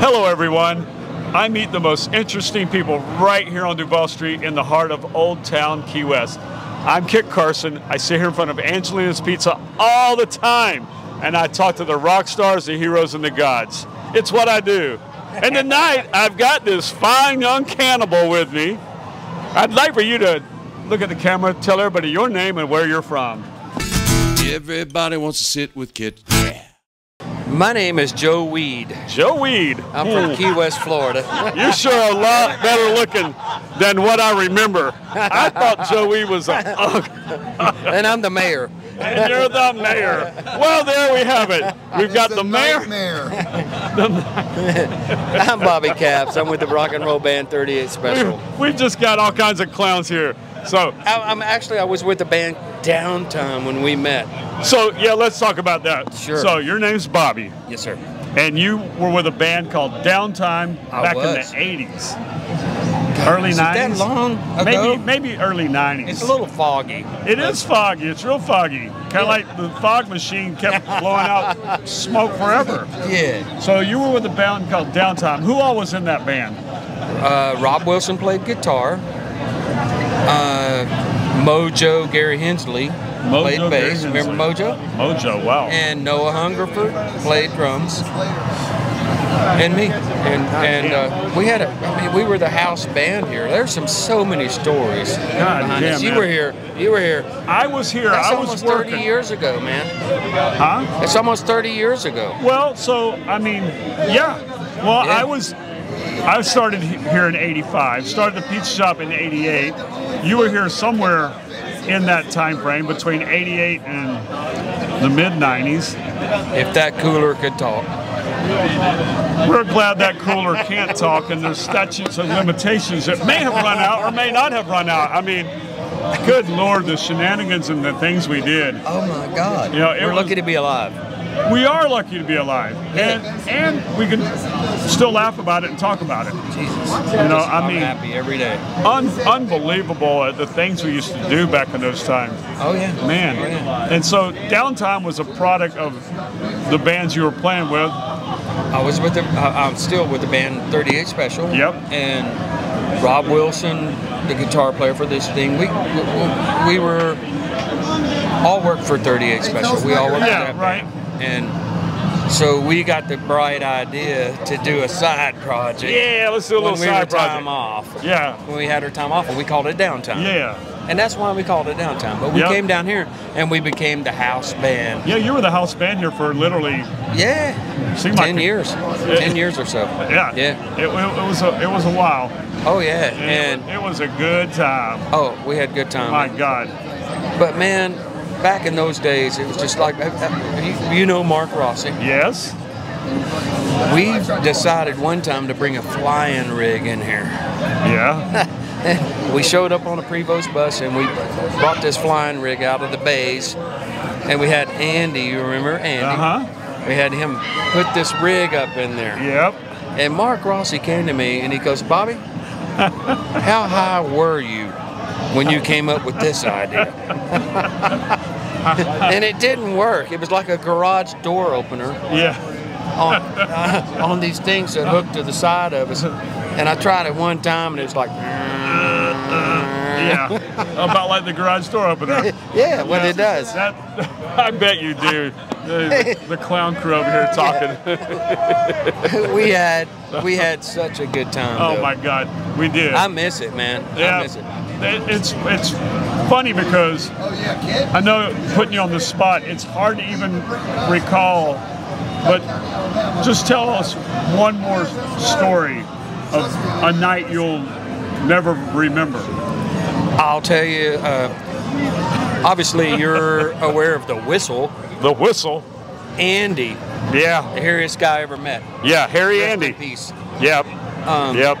Hello everyone. I meet the most interesting people right here on Duval Street in the heart of Old Town Key West. I'm Kit Carson. I sit here in front of Angelina's Pizza all the time, and I talk to the rock stars, the heroes, and the gods. It's what I do. And tonight, I've got this fine young cannibal with me. I'd like for you to look at the camera, tell everybody your name and where you're from. Everybody wants to sit with Kit. My name is Joe Weed. Joe Weed. I'm from Key West, Florida. You're sure a lot better looking than what I remember. I thought Joe Weed was a hunk. And I'm the mayor. And you're the mayor. Well, there we have it. We've got the mayor. I'm Bobby Capps. I'm with the rock and roll band 38 Special. We've just got all kinds of clowns here. So I was with the band Downtime when we met. So yeah, let's talk about that. Sure. So your name's Bobby. Yes, sir. And you were with a band called Downtime back in the 80s. God, early 90s. That long ago? Maybe early 90s. It's a little foggy. It is foggy. It's real foggy. Kind of like the fog machine kept blowing out smoke forever. Yeah. So you were with a band called Downtime. Who all was in that band? Rob Wilson played guitar. Mojo Gary Hensley played bass. Remember Mojo? Mojo, wow. And Noah Hungerford played drums. And me. And we had we were the house band here. There's so many stories. God damn, you were here. You were here. I was here. That's almost 30 years ago, man. Huh? It's almost 30 years ago. Well, so I mean, yeah. Well, yeah. I started here in 85, started the pizza shop in 88. You were here somewhere in that time frame between 88 and the mid-90s. If that cooler could talk. We're glad that cooler can't talk, and there's statutes and limitations that may have run out or may not have run out. I mean, good Lord, the shenanigans and the things we did. Oh my God. You know, we're lucky to be alive. We are lucky to be alive, and we can still laugh about it and talk about it. Jesus, you know, I mean, I'm happy every day. Unbelievable at the things we used to do back in those times. Oh yeah, man. Oh, yeah. And so Downtime was a product of the bands you were playing with. I was with I'm still with the band 38 Special. Yep. And Rob Wilson, the guitar player for this thing, we were all worked for 38 Special. We all worked for that band. And so we got the bright idea to do a side project. Yeah, let's do a little side project. When we had our time off. Yeah. When we had our time off, and we called it Downtime. Yeah. And that's why we called it Downtime. But we came down here, and we became the house band. Yeah, you were the house band here for literally... Yeah, 10 years. 10 years or so. Yeah. Yeah. It was a while. Oh, yeah. And it was a good time. Oh, we had a good time. My God. But, man... Back in those days, it was just like, you know Mark Rossi? Yes. We decided one time to bring a flying rig in here. Yeah. We showed up on a Prevost bus, and we brought this flying rig out of the bays. And we had Andy, you remember Andy? Uh-huh. We had him put this rig up in there. Yep. And Mark Rossi came to me, and he goes, Bobby, how high were you when you came up with this idea? And it didn't work. It was like a garage door opener. Yeah. On these things that hooked to the side of us. And I tried it one time, and it was like... Yeah. About like the garage door opener. Yeah, what it does. I bet you do. The clown crew over here talking. Yeah. we had such a good time. Oh, though. My God. We did. I miss it, man. Yeah. I miss it. It's funny because I know putting you on the spot, it's hard to even recall, but just tell us one more story of a night you'll never remember. I'll tell you, obviously you're aware of the Whistle. The Whistle? Andy. Yeah. The hairiest guy I ever met. Yeah, hairy Andy. Peace. Yep. Yep.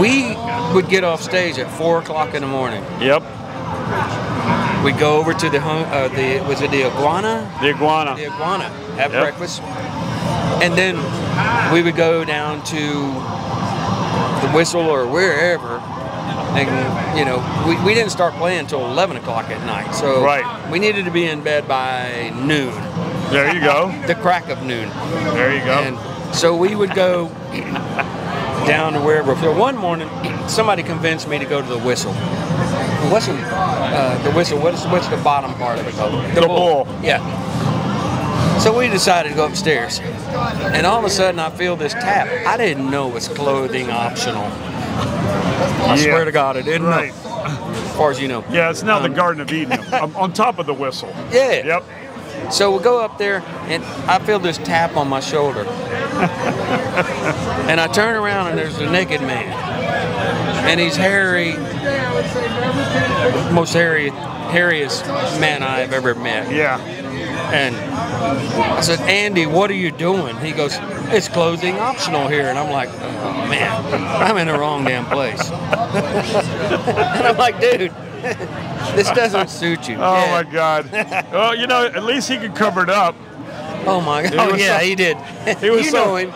We would get off stage at 4 o'clock in the morning. Yep. We go over to the Iguana? The Iguana. The Iguana. Have breakfast, and then we would go down to the Whistle or wherever, and you know we didn't start playing until 11 o'clock at night, so we needed to be in bed by noon. There you go. The crack of noon. There you go. And So we would go down to wherever. So one morning, somebody convinced me to go to the Whistle. The Whistle, what's the bottom part of it called? The Bull. Yeah. So we decided to go upstairs, and all of a sudden I feel this tap. I didn't know it was clothing optional. I swear to God, I didn't know. As far as you know. Yeah, it's now the Garden of Eden. I'm on top of the Whistle. Yeah. Yep. So we'll go up there, and I feel this tap on my shoulder. And I turn around, and there's a naked man. And he's hairy, most hairiest man I've ever met. Yeah. And I said, Andy, what are you doing? He goes, it's clothing optional here. And I'm like, oh, man, I'm in the wrong damn place. And I'm like, dude, this doesn't suit you. Oh, my God. Well, you know, at least he could cover it up. Oh, my God. Oh, yeah, so, he did. He was you know him.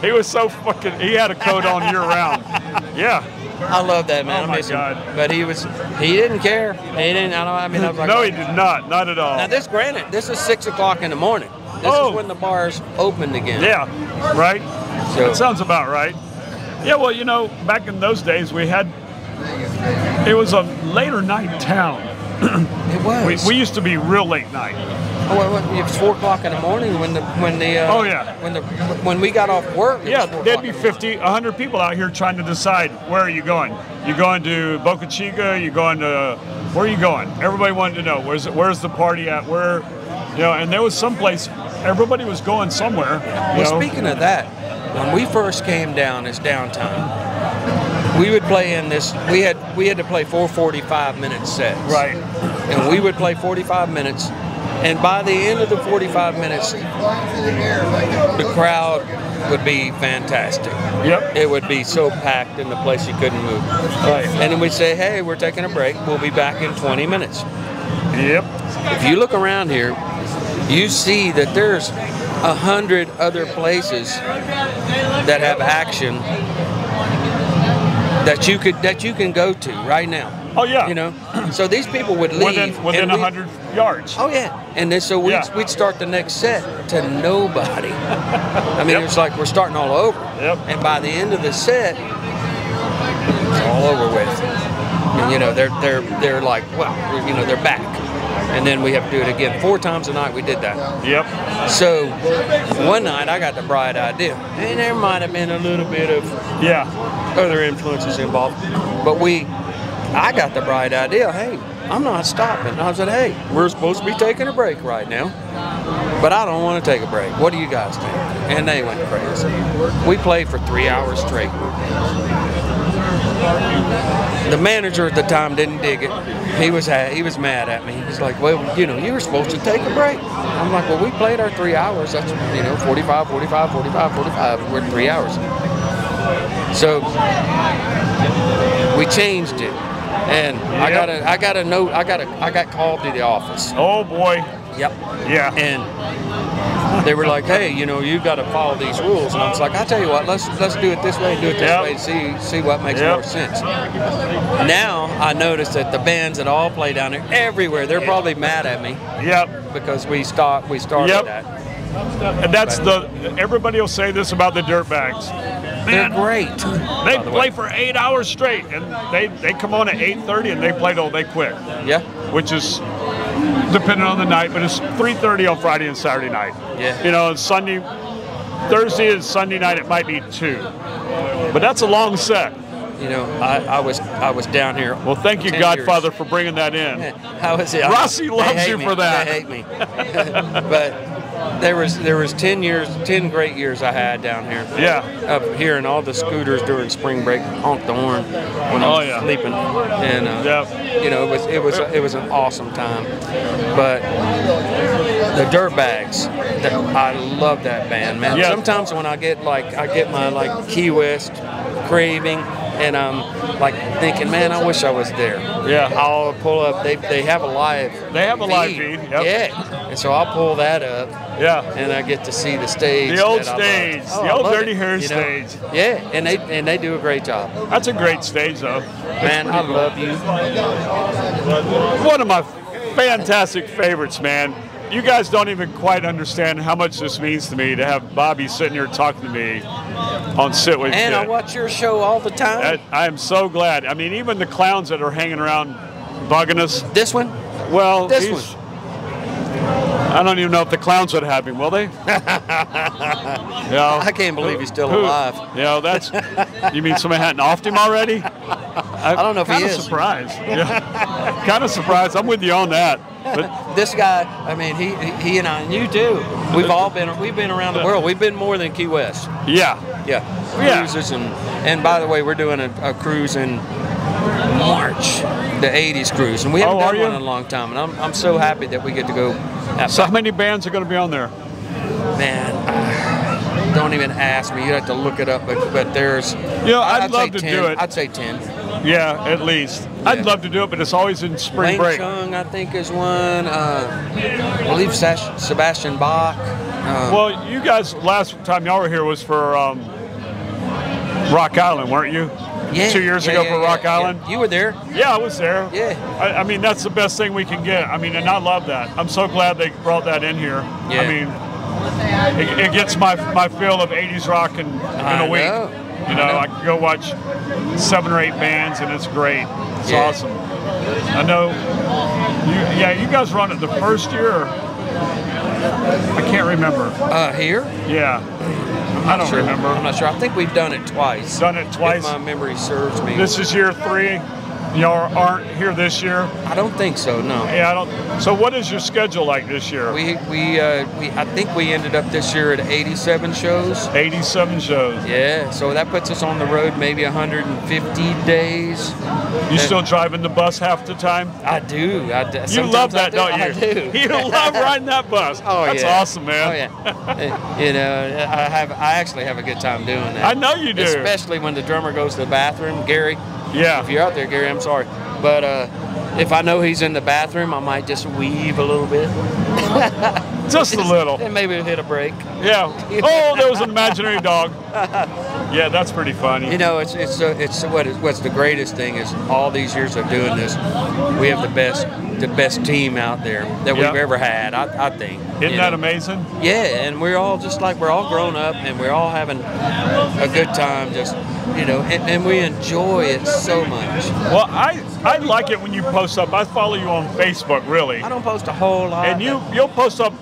He was so fucking, he had a coat on year round. Yeah. I love that man. Oh my God! But he didn't care. He didn't. I mean, I was like, no, he did not. Not at all. Now this, granted, this is 6 o'clock in the morning. This is when the bars opened again. Yeah, right. So that sounds about right. Yeah, well, you know, back in those days, we had. It was a later night town. It was. We used to be real late night. Oh, it was 4 o'clock in the morning when we got off work. Yeah, there'd be 50, 100 people out here trying to decide where are you going. You going to Boca Chica? You going to where are you going? Everybody wanted to know where's the party at? Where, you know? And there was some place everybody was going somewhere. Well, speaking of that, when we first came down as Downtime, we would play in this. We had to play 4 45-minute sets. Right. And we would play 45 minutes. And by the end of the 45 minutes, the crowd would be fantastic. Yep. It would be so packed in the place you couldn't move. Right. And then we'd say, hey, we're taking a break. We'll be back in 20 minutes. Yep. If you look around here, you see that there's 100 other places that have action that you can go to right now. Oh yeah, you know, so these people would leave within 100 yards. Oh yeah, and then so we'd start the next set to nobody. I mean, it's like we're starting all over. Yep. And by the end of the set, it's all over with. And you know, they're like, well, you know, they're back. And then we have to do it again 4 times a night. We did that. Yep. So one night I got the bright idea, and there might have been a little bit of other influences involved, but I got the bright idea, hey, I'm not stopping. I said, hey, we're supposed to be taking a break right now, but I don't want to take a break. What do you guys think? And they went crazy. We played for 3 hours straight. The manager at the time didn't dig it. He was mad at me. He's like, well, you know, you were supposed to take a break. I'm like, well, we played our 3 hours. That's, you know, 45, 45, 45, 45. We're 3 hours. So we changed it. And I got a note. I got called to the office. Oh boy. Yep. Yeah. And they were like, hey, you know, you've got to follow these rules. And I was like, I tell you what, let's do it this way and do it this way and see what makes more sense. Now I noticed that the bands that all play down there everywhere, they're probably mad at me. Yep. Because we started that. And that's everybody will say this about the Dirtbags. Man, they're great. They play for 8 hours straight, and they come on at 8:30 and they play till they quit. Yeah. Which is depending on the night, but it's 3:30 on Friday and Saturday night. Yeah. You know, Thursday and Sunday night it might be 2. But that's a long set. You know, I was down here. Well, thank you, Godfather, for bringing that in. How is it? Rossi loves you for that. They hate me. But there was 10 great years I had down here. Yeah. Up here, and all the scooters during spring break honked the horn when I was sleeping, and you know, it was an awesome time. But the Dirtbags, I love that band, man. Yeah. Sometimes when I get my like Key West craving, and I'm like thinking, man, I wish I was there. Yeah. I'll pull up. They have a live. They have a live feed. Yep. Yeah. And so I'll pull that up. Yeah. And I get to see the stage. The old stage. Oh, the old Dirty Hair stage. Know? Yeah. And they do a great job. That's a great stage, though. Man, I love you. One of my fantastic favorites, man. you guys don't even quite understand how much this means to me to have Bobby sitting here talking to me on Sit With Kit. And I watch your show all the time. I am so glad. I mean, even the clowns that are hanging around bugging us. This one? Well, this one. I don't even know if the clowns would have him, will they? You know, I can't believe he's still alive. You know, that's, you mean somebody hadn't offed him already? I don't know if he is. Kind of surprised. Yeah. Kind of surprised. I'm with you on that. But this guy, I mean, he and I, and you too. We've all been, we've been around the world. We've been more than Key West. Yeah. Yeah. Cruises and by the way, we're doing a cruise in March, the 80s cruise, and we haven't done one in a long time, and I'm so happy that we get to go. So how many bands are going to be on there? Man, don't even ask me. You'd have to look it up, but there's... You know, I'd love to do it. I'd say 10. Yeah, at least. Yeah. I'd love to do it, but it's always in spring break. Chung, I think, is one. I believe Sebastian Bach. Well, you guys, last time y'all were here was for Rock Island, weren't you? Yeah, 2 years ago for Rock Island. Yeah. You were there. Yeah, I was there. Yeah. I mean, that's the best thing we can get. I mean, and I love that. I'm so glad they brought that in here. Yeah. I mean, it gets my feel of 80s rock in a week. Know. You know, I can go watch 7 or 8 bands, and it's great. It's awesome. I know. You guys run it the first year. I can't remember. Here? Yeah. I don't remember. I'm not sure. I think we've done it twice. Done it twice? If my memory serves me. This is year 3. Y'all aren't here this year? I don't think so, no. Yeah, I don't. So what is your schedule like this year? We I think we ended up this year at 87 shows. 87 shows. Yeah, so that puts us on the road maybe 150 days. You still driving the bus half the time? I do. You love that, don't you? I do. You love riding that bus. Oh, that's awesome, man. Oh, yeah. You know, I actually have a good time doing that. I know you do. Especially when the drummer goes to the bathroom, Gary. Yeah. If you're out there, Gary, I'm sorry. But if I know he's in the bathroom, I might just weave a little bit. Just a little. And maybe hit a break. Yeah. Oh, there was an imaginary dog. Yeah, that's pretty funny. You know, what's the greatest thing is all these years of doing this, we have the best team out there that we've ever had, I think. Isn't that amazing? Yeah, and we're all just like, we're all grown up and we're all having a good time, just, you know, and we enjoy it so much. Well, I like it when you post up. I follow you on Facebook, really. I don't post a whole lot. And you'll post up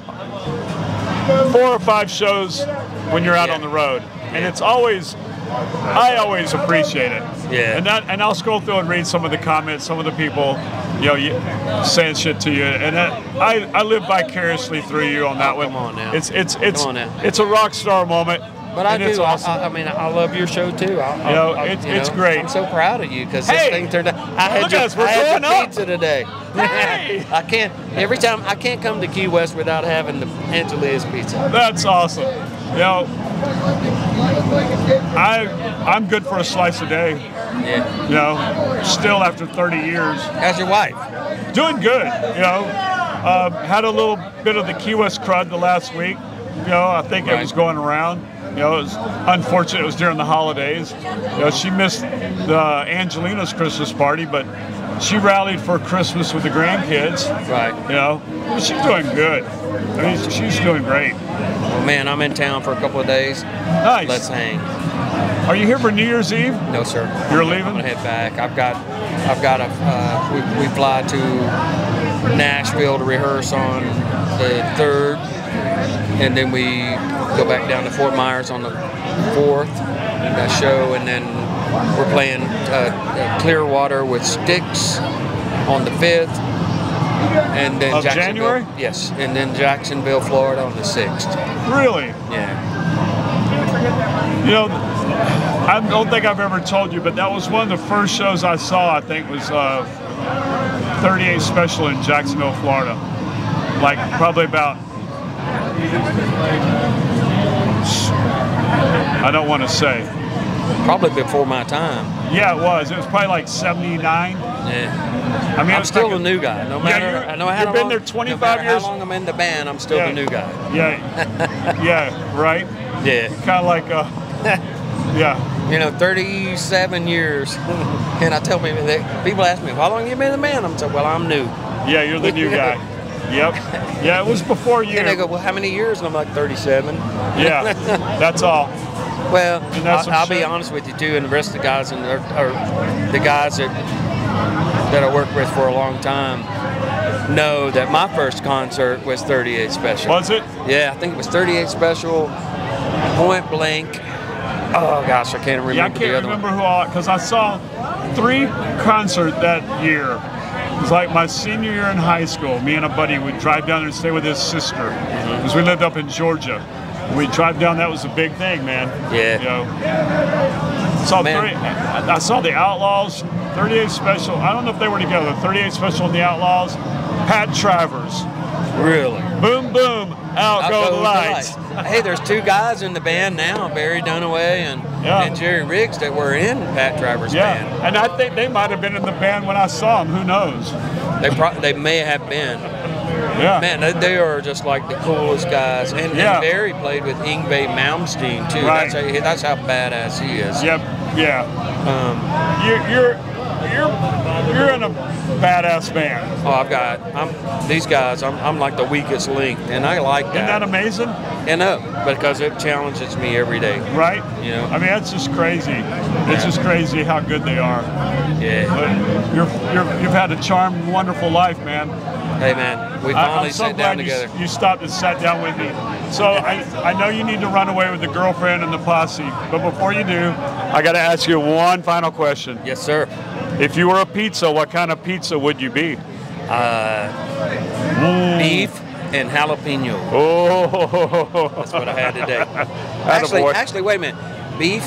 4 or 5 shows when you're out on the road. And it's always, I always appreciate it. Yeah. And I'll scroll through and read some of the comments, some of the people, you know, saying shit to you. And I live vicariously through you on that one. Come on now. It's a rock star moment. But I do. It's awesome. I mean, I love your show too. It's great. I'm so proud of you because this thing turned out. I had your pizza today. Hey. I can't. Every time I can't come to Key West without having the Angelina's Pizza. That's awesome. You know, I'm good for a slice a day. Yeah. You know, still after 30 years. How's your wife? Doing good. You know, had a little bit of the Key West crud the last week. You know, I think it was going around. You know, it was unfortunate it was during the holidays. You know, she missed the Angelina's Christmas party, but she rallied for Christmas with the grandkids. Right. You know, she's doing good. I mean, she's doing great. Well, man, I'm in town for a couple of days. Nice. Let's hang. Are you here for New Year's Eve? No, sir. You're leaving? I'm gonna head back. I've got a. We fly to Nashville to rehearse on the 3rd. And then we go back down to Fort Myers on the 4th, that show, and then we're playing Clearwater with Sticks on the 5th, and then of January. Yes, and then Jacksonville, Florida on the 6th. Really? Yeah. You know, I don't think I've ever told you, but that was one of the first shows I saw. I think was 38 Special in Jacksonville, Florida. Like probably about. I don't want to say. Probably before my time. Yeah, it was. It was probably like 79. Yeah. I mean, I'm still like a new guy. No matter. I know how long. You've been there 25 years. How long I'm in the band, I'm still the new guy. Yeah. Yeah. Right. Yeah. Kind of like a. Yeah. You know, 37 years, and I tell people ask me, "How long you been in the band?" I'm saying, "Well, I'm new." Yeah, you're the new guy. Yep. Yeah, it was before you. And they go, well, how many years? And I'm like, 37. Yeah, that's all. Well, I'll be honest with you, too, and the rest of the guys, and the guys that I worked with for a long time, know that my first concert was 38 Special. Was it? Yeah, I think it was 38 Special, Point Blank. Oh, gosh, I can't remember the other one. Who all, because I saw 3 concerts that year. It was like my senior year in high school. Me and a buddy would drive down there and stay with his sister, because we lived up in Georgia. We drive down, that was a big thing, man. Yeah. You know, I saw the Outlaws, 38 Special. I don't know if they were together. 38 Special and the Outlaws. Pat Travers. Really? Boom, boom, out go the lights. Hey, there's 2 guys in the band now, Barry Dunaway and Jerry Riggs, that were in Pat Travers' band. And I think they might have been in the band when I saw them. Who knows? They may have been. Yeah. Man, they are just like the coolest guys. And Barry played with Yngwie Malmsteen, too. Right. That's how badass he is. Yep. Yeah. You're in a badass band. Oh, I'm like the weakest link, and I like that. Isn't that amazing? I know, because it challenges me every day. Right. You know. I mean, that's just crazy. It's just crazy how good they are. Yeah. But you've had a charmed, wonderful life, man. Hey, man, we finally sat down together. You stopped and sat down with me. So I know you need to run away with the girlfriend and the posse, but before you do, I got to ask you one final question. Yes, sir. If you were a pizza, what kind of pizza would you be? Beef and jalapeno. Oh, that's what I had today. actually, wait a minute. Beef,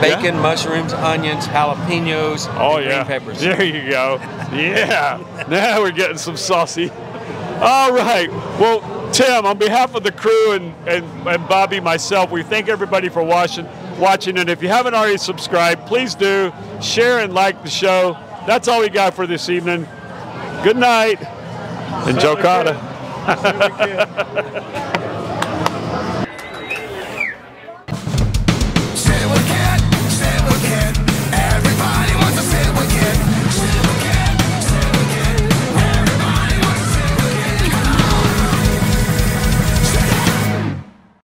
bacon, mushrooms, onions, jalapenos, and green peppers. There you go. Yeah. Now we're getting some saucy. All right. Well, Tim, on behalf of the crew and Bobby, myself, we thank everybody for watching. And if you haven't already subscribed, please do. Share and like the show. That's all we got for this evening. Good night. And Jokata.